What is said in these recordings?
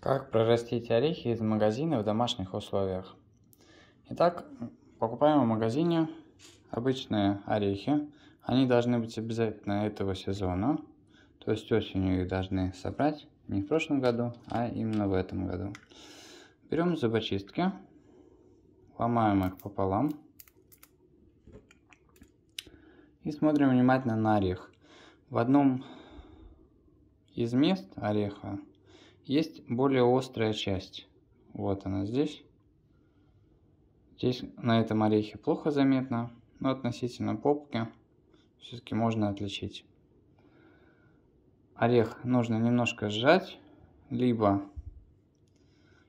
Как прорастить орехи из магазина в домашних условиях. Итак, покупаем в магазине обычные орехи. Они должны быть обязательно этого сезона. То есть осенью их должны собрать. Не в прошлом году, а именно в этом году. Берем зубочистки. Ломаем их пополам. И смотрим внимательно на орех. В одном из мест ореха есть более острая часть. Вот она здесь. Здесь на этом орехе плохо заметно, но относительно попки все-таки можно отличить. Орех нужно немножко сжать, либо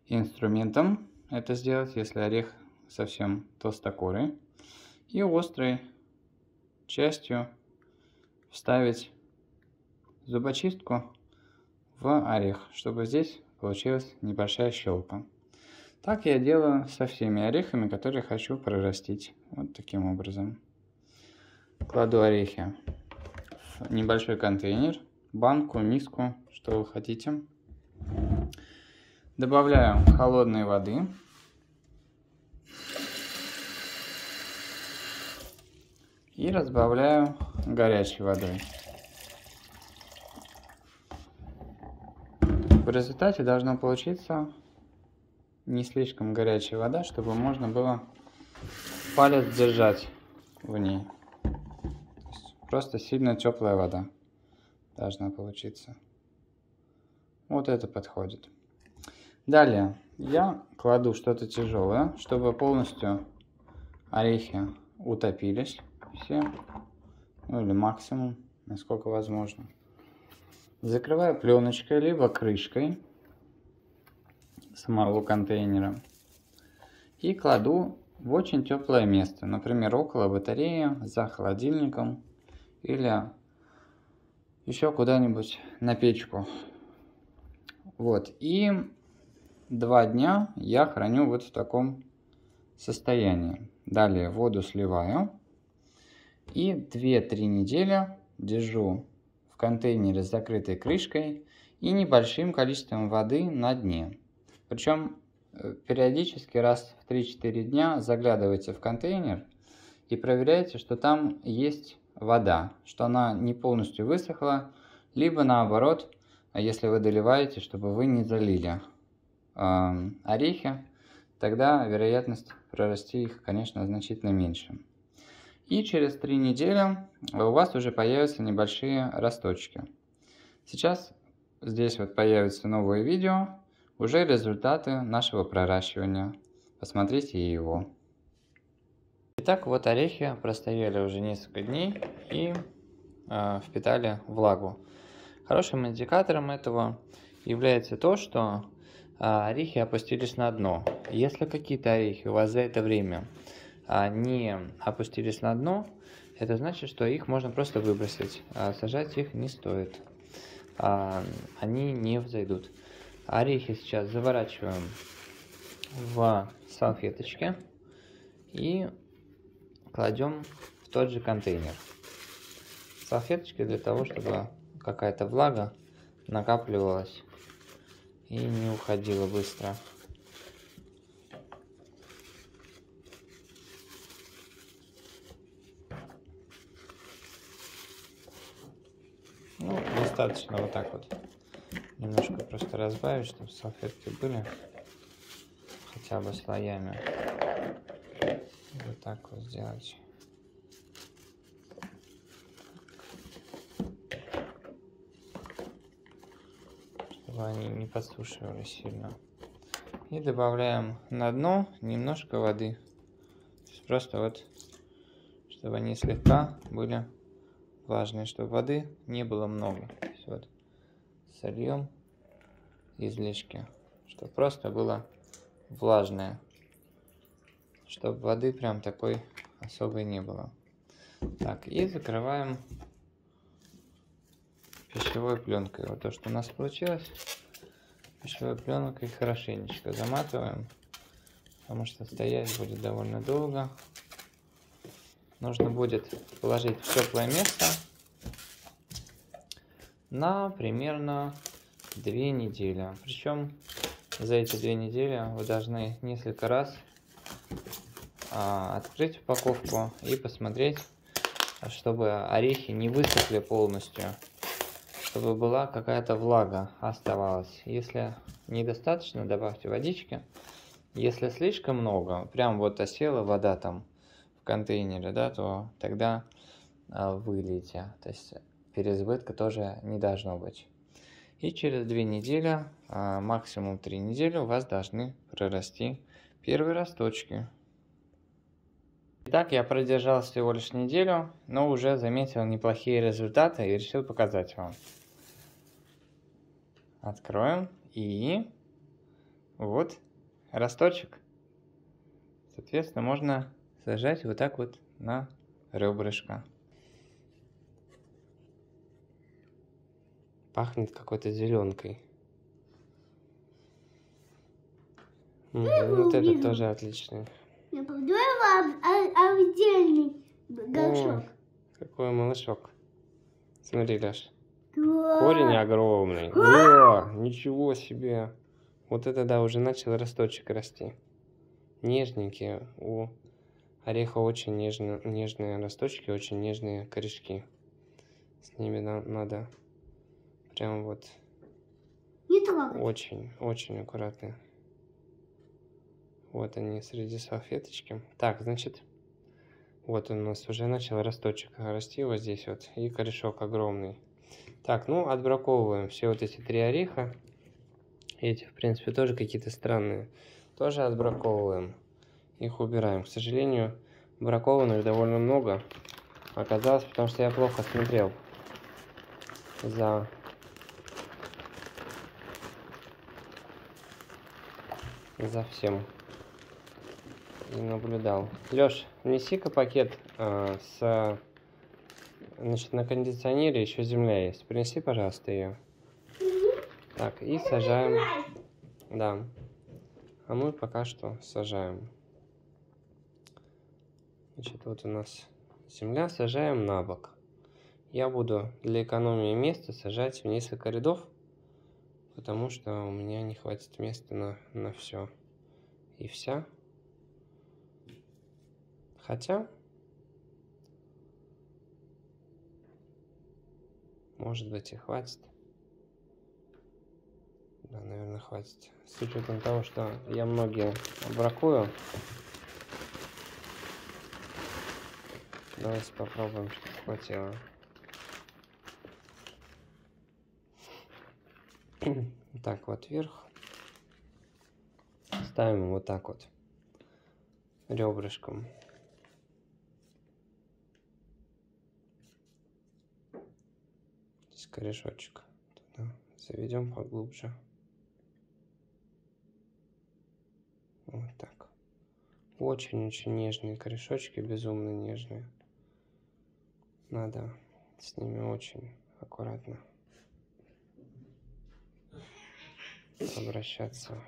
инструментом это сделать, если орех совсем толстокорый, и острой частью вставить зубочистку в орех, чтобы здесь получилась небольшая щелка. Так я делаю со всеми орехами, которые хочу прорастить. Вот таким образом. Кладу орехи в небольшой контейнер, банку, миску, что вы хотите. Добавляю холодной воды. И разбавляю горячей водой. В результате должна получиться не слишком горячая вода, чтобы можно было палец держать в ней. Просто сильно теплая вода должна получиться. Вот это подходит. Далее я кладу что-то тяжелое, чтобы полностью орехи утопились все, ну или максимум, насколько возможно. Закрываю пленочкой, либо крышкой самого контейнера. И кладу в очень теплое место. Например, около батареи, за холодильником или еще куда-нибудь на печку. Вот. И 2 дня я храню вот в таком состоянии. Далее воду сливаю. И 2-3 недели держу в контейнере с закрытой крышкой и небольшим количеством воды на дне. Причем периодически раз в 3-4 дня заглядывайте в контейнер и проверяйте, что там есть вода, что она не полностью высохла, либо наоборот, если вы доливаете, чтобы вы не залили орехи, тогда вероятность прорасти их, конечно, значительно меньше. И через 3 недели у вас уже появятся небольшие росточки. Сейчас здесь вот появятся новые видео. Уже результаты нашего проращивания. Посмотрите его. Итак, вот орехи простояли уже несколько дней и впитали влагу. Хорошим индикатором этого является то, что орехи опустились на дно. Если какие-то орехи у вас за это время не опустились на дно, это значит, что их можно просто выбросить. Сажать их не стоит. Они не взойдут. Орехи сейчас заворачиваем в салфеточки и кладем в тот же контейнер. Салфеточки для того, чтобы какая-то влага накапливалась и не уходила быстро. Ну, достаточно вот так вот. Немножко просто разбавить, чтобы салфетки были хотя бы слоями. Вот так вот сделать. Чтобы они не подсушивались сильно. И добавляем на дно немножко воды. Просто вот, чтобы они слегка были влажные, чтобы воды не было много. Вот. Сольем излишки, чтобы просто было влажное, чтобы воды прям такой особой не было. Так, и закрываем пищевой пленкой. Вот то, что у нас получилось, пищевой пленкой хорошенечко заматываем, потому что стоять будет довольно долго. Нужно будет положить в теплое место на примерно 2 недели. Причем за эти 2 недели вы должны несколько раз открыть упаковку и посмотреть, чтобы орехи не высохли полностью, чтобы была какая-то влага оставалась. Если недостаточно, добавьте водички. Если слишком много, прям вот осела вода там в контейнере, да, то тогда вылейте. То есть переизбытка тоже не должно быть. И через 2 недели, максимум 3 недели, у вас должны прорасти первые росточки. Итак, я продержал всего лишь неделю, но уже заметил неплохие результаты и решил показать вам. Откроем, и вот росточек. Соответственно, можно сажать вот так вот на ребрышко. Пахнет какой-то зеленкой. Вот это тоже отличный. Я подумала, а отдельный горшок. О, какой малышок. Смотри, Леш. Корень огромный. О, ничего себе. Вот это да, уже начал росточек расти. Нежненькие. У ореха очень нежные росточки, очень нежные корешки. С ними надо прям вот очень аккуратно. Вот они среди салфеточки. Так, значит, вот он у нас уже начал росточек расти вот здесь вот. И корешок огромный. Так, ну, отбраковываем все вот эти 3 ореха. Эти, в принципе, тоже какие-то странные. Тоже отбраковываем. Их убираем. К сожалению, бракованных довольно много оказалось, потому что я плохо смотрел за... всем. И наблюдал. Лёш, неси-ка пакет значит, на кондиционере еще земля есть. Принеси, пожалуйста, ее. Так, и сажаем. Да. А мы пока что сажаем. Значит, вот у нас земля. Сажаем на бок. Я буду для экономии места сажать в несколько рядов, потому что у меня не хватит места на все и вся. Хотя, может быть, и хватит. Да, наверное, хватит. С учетом того, что я многие бракую. Давайте попробуем, чтобы хватило. Так, вот вверх. Ставим вот так вот. Ребрышком. Корешочек туда заведем поглубже, вот так. Очень нежные корешочки, безумно нежные, надо с ними очень аккуратно обращаться.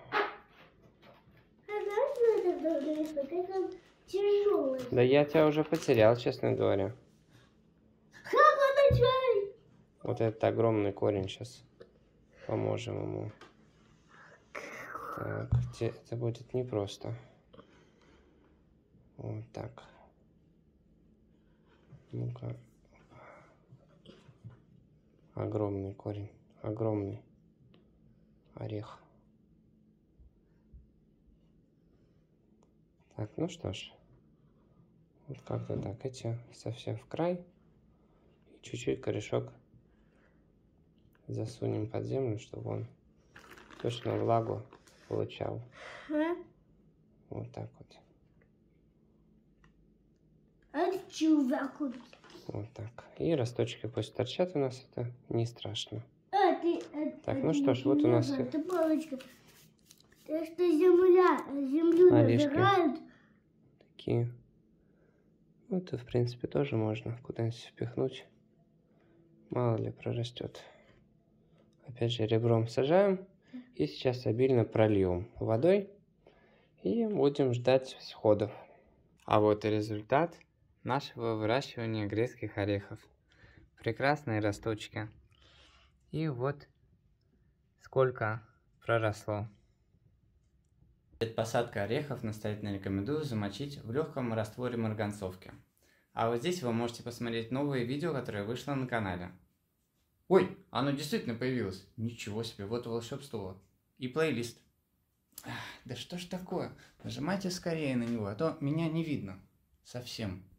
Да я тебя уже потерял, честно говоря. Вот этот огромный корень, сейчас поможем ему. Так, это будет непросто. Вот так. Ну-ка. Огромный корень. Огромный орех. Так, ну что ж. Вот как-то так. Эти совсем в край. И чуть-чуть корешок засунем под землю, чтобы он точно влагу получал. Вот так вот. Вот так. И росточки пусть торчат у нас, это не страшно. Так, ну что ж, вот у нас... Это палочка. Это что землю набирают. Такие. Ну, это, в принципе, тоже можно куда-нибудь впихнуть. Мало ли прорастет. Опять же, ребром сажаем и сейчас обильно прольем водой и будем ждать всходов. А вот и результат нашего выращивания грецких орехов. Прекрасные росточки. И вот сколько проросло. Перед посадкой орехов настоятельно рекомендую замочить в легком растворе марганцовки. А вот здесь вы можете посмотреть новое видео, которое вышло на канале. Ой, оно действительно появилось. Ничего себе, вот волшебство. И плейлист. Да что ж такое? Нажимайте скорее на него, а то меня не видно. Совсем.